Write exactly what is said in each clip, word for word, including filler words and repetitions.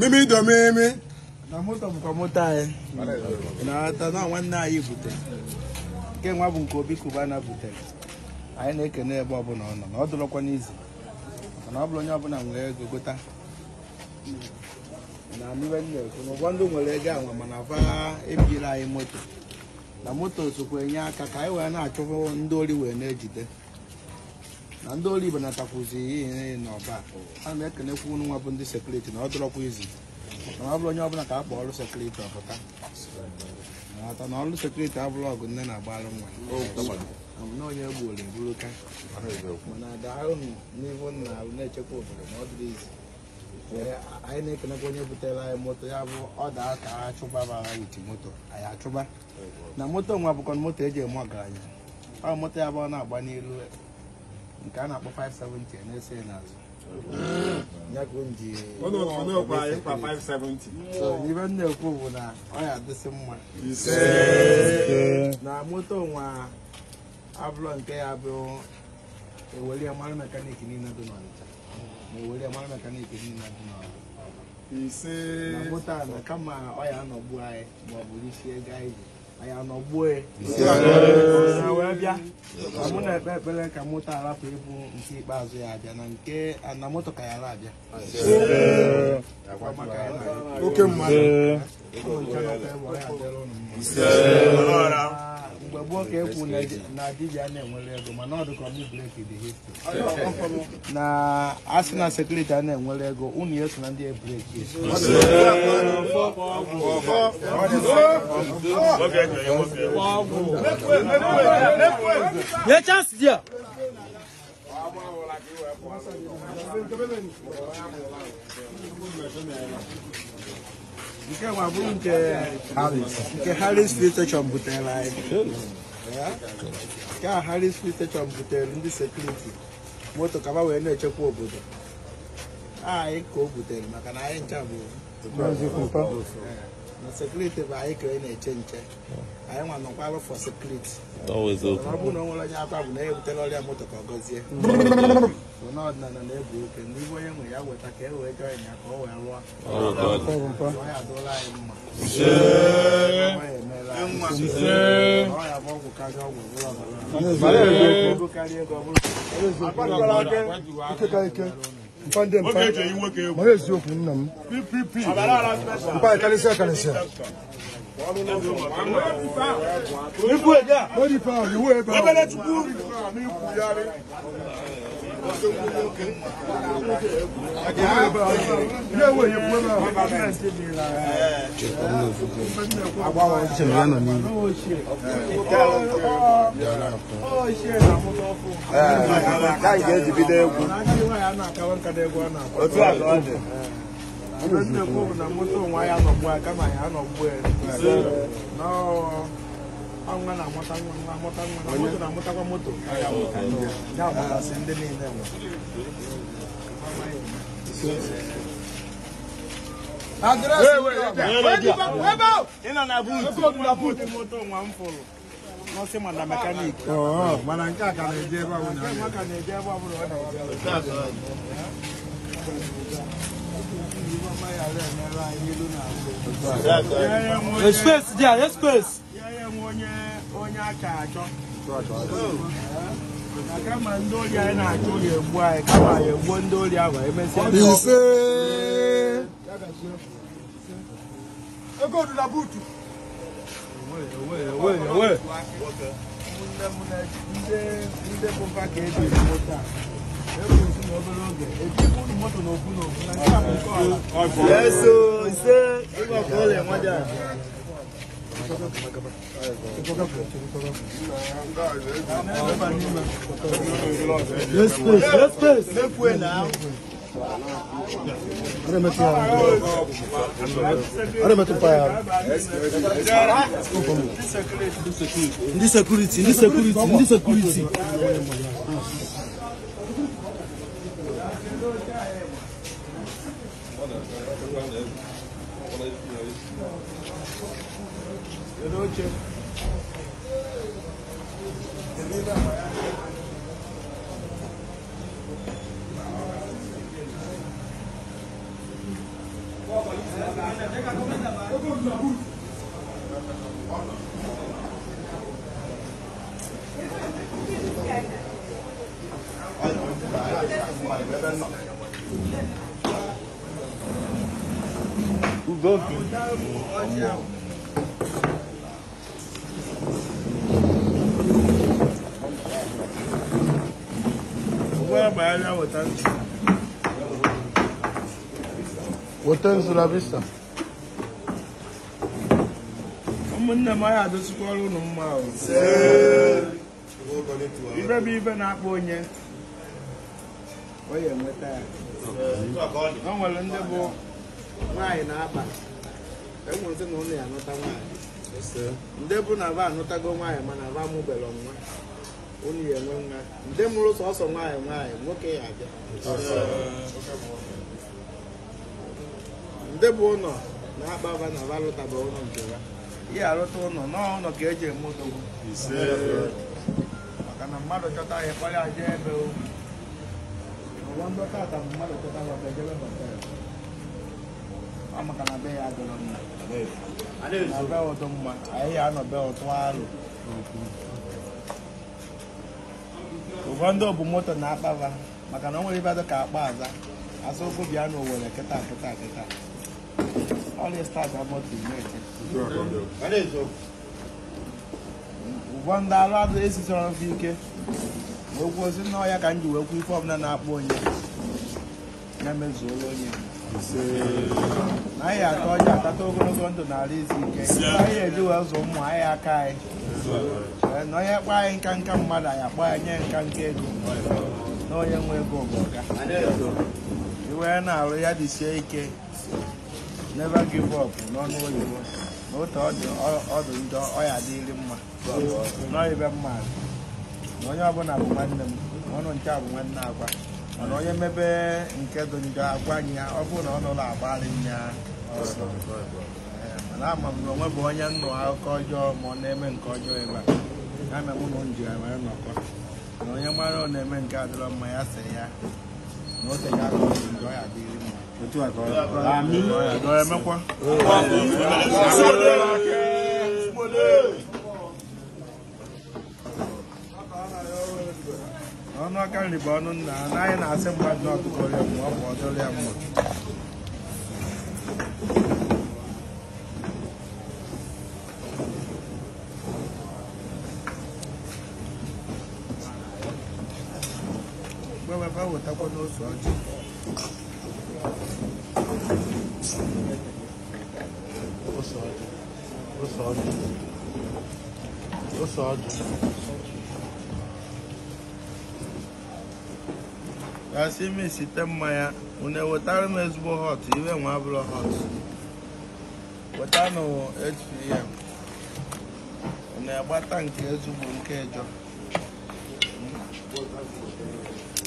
Mimi do mimi. Na moto mkamota eh. Na tana wanna yi bute. Ke nwa bu nko bi kubana bute. Ayi na ekene ebe obuna ono. Na odolokwa n'izi. Na obulu onye obuna nwere ego gota. Na niwe ni eko. Nwa ndo nwere ego anwa mana fa ebira ayi moto. Na moto sokwa enye aka ka ayi we na achofo ndo ori we na ejide. And do live in a tapuzi in our back. I make an F one up on this security, not drop easy. I've run up on a cup or security of a cup. Not an old security I've logged and then I buy one. I'm not your bully, look at when I down, even I'll let you go for the northeast. I make an appointment with a motor or that I chuba with motor. I are chuba. Namoto Mabukon Moteja Morgan. How much I want up by near. Ghana for five seventy and S N S. Oh no, no, buy for five seventy. So even the pool now, I had the same one. You say now, Motonwa Ablon Cabo, a William mechanic in another one. A William mechanic in another one. You say, Motan, come on, I am no boy, but we see a guy. I am no boy. I want a better Kamota people in Sea Bazia than K and Namoto Kayarabia. Okay, man. Yeah, just here. You can have room to Harris. You can Harris filter from Butel. Yeah? You can Harris filter from Butel in this security. Motor cover when you check for Butel. I ain't go Butel, but I ain't trouble. Security by a change. I am on a for security. Always open. I don't know what I have to tell all your motor cars here. Not none of them can leave away when I would take away during your call and walk. Oh, God, I don't like him. I have all the cards out with all of them. Find them. What is your name? P P P. Buy Kalisa Kalisa. No. I'm going to motor, motor, motor, motor. Now I send them in there. In an abut, motor, one follow. No, see, man, the mechanic. Oh, man, I can't get one. There's space, yeah, there's space. Yeah, yeah, yes, so it's a problem. What is I Who Voltando sulla vista. Come mai a dosu kwalu no mma o. Se. Wo go le tuwa. Ibe bi ibe na akpo onye. Oye nweta. No wala nde bo. Mai na aba. E nwuru se no na anota nwa. Se. Nde bu na ba anota go nwa e ma na ba mu belo nwa. Only a young man. Them rules also my mind. Okay, I get the bono. Now, Baba Navarro Tabon. Yeah, I don't know. No, no, get your motor. He said, I'm a mother that I have. I wonder that I'm a mother that I have. I'm a canna bay. I don't know. I didn't know about the man. I am about one. Uganda Bumoto Napava, Macano River the Carpaza, as also Biano will a cata cata. All the stars are not ignited. That is all. Uganda rather is on V K. What was in Noya can do a quick form than up one year. Yamazolonia. I thought that over going to Nariz. I do also my archive. No, I buy can come, mother. I buy and can get no young way go. You were now ready to shake. Never give up. No, no, you no thought or other door or a dealing man. No, even man. No, you have one of them. One on top, one now. And all you may be in Kedon, one year, or one on our valley. I'm a boy, and no, I'll call your name and call your ever. I'm a woman, German. No, your mother name and gather on my assay. No, they are going to enjoy a deal. I'm not going to be born on nine. I said, but not to call them more for the lemon. Tá com no sorte. O sorte. O sorte. O sorte. Assim me se tem maia, o neotar mesmo hot, ele é um abro hot. Botar no H P M. O neabatan que é um queijo.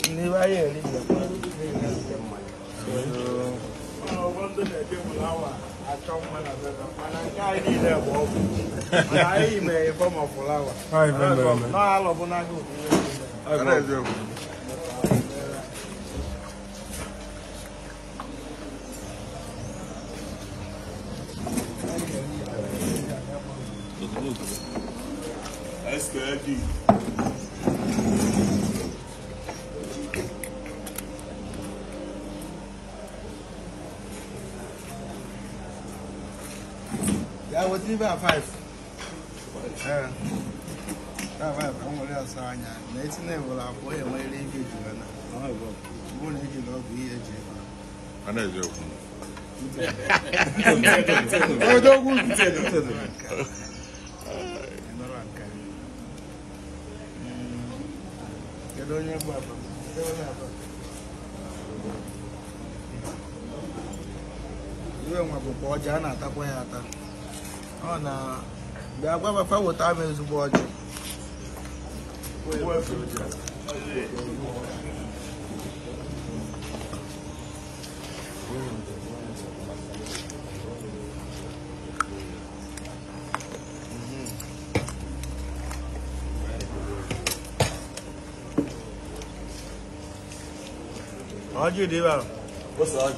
Never hear it. No one to the people hour. I come when I said, and I need their walk. I may come up for hour. I remember. No, I love when I go. I love you. About five. Yeah. Five. I'm going to sign that. Next name will have boy and my lady. I will make you love me. I know you. I don't want to say that. You don't have a problem. You don't have a boy, Jana, that way. Oh no, they are going to find what time is about. How do you do that? What's that?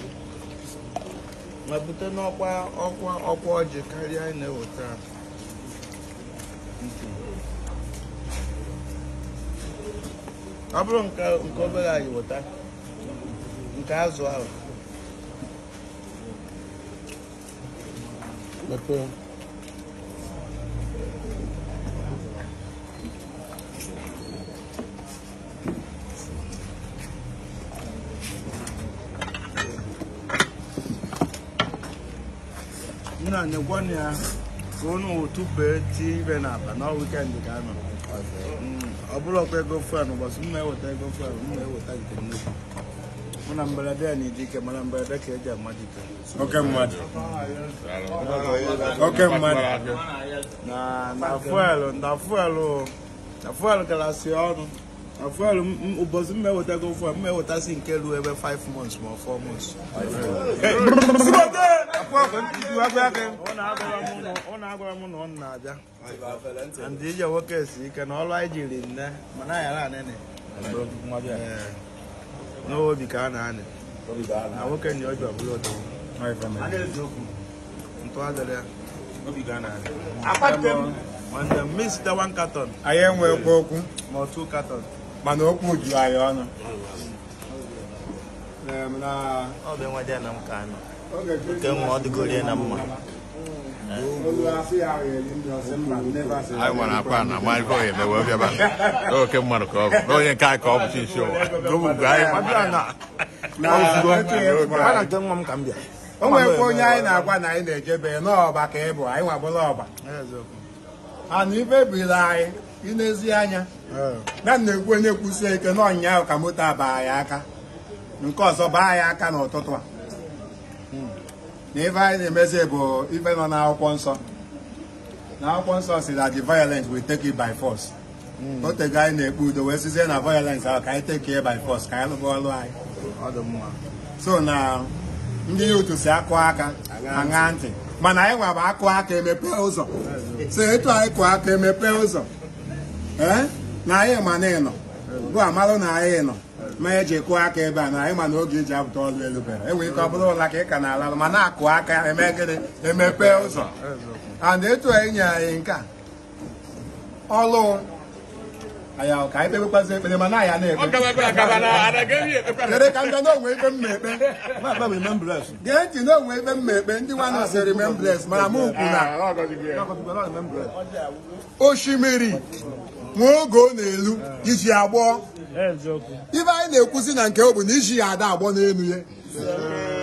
ma bute n'ọkwa ọkwa ọkwa ọjị karịa anyị na-eweta ọ bụrụ nke obere anyị weta nke azụ ahụ mepee na one year, go two thirty even up, and now we can be done. I brought a go friend, was my water go friend, my water. Madame Bradani, Dick, Madame Bradaka, magic. Okay, magic. Okay, magic. Nah, na fuel, na fuel, na fuel, Galaciano. I feel my water go for my water sink every five months, more four months. And these are workers, you can all ride you in there. No, we can't. I work in your job. And the mister one carton. I am well broken, more two cartons. Man, what would you I honor? Oh, then what then I'm kind of all the good in a moment. I want a pan, I might go in the world. Okay, Monaco, no, you can't call it. Now, come here. Oh, my boy, I want I did a law back able. I want a law back. And you may be lying. Inesianya. Nan the Gwene Pusek, no Yao Kamuta Bayaka. Because of Bayaka no Totwa. Never a messable, even on our sponsor. Now, sponsor says that the violence will take it by force. Not the guy in the good, the West is in a violence, I can take care by force. Kind of all right. So now, you to say Aquaka, Angante. Manawa Aquaka, me peozo. Say it like Quaka, me peozo. Eh? Na e maneno. Go amalo na e no. Ma eje ku aka ebe na e man oge ji abuto olu elubere. E we ko bulu la ka ka na ala ma na ku aka emegede emepe ụzọ. And eto enya nka. Olu aya o ka ebe kpaze ebe ma na ya na ebe. O ka ba ka na ada gemi ebe. Dere ka ndo we ebe mmebe. Ma ba remembrance. Get you know we ebe mmebe ndi wan say remembrance ma mu ku na. O shimiri. Go Nelu, is your war. If I know Cousin and Kelvin, is she had that one in the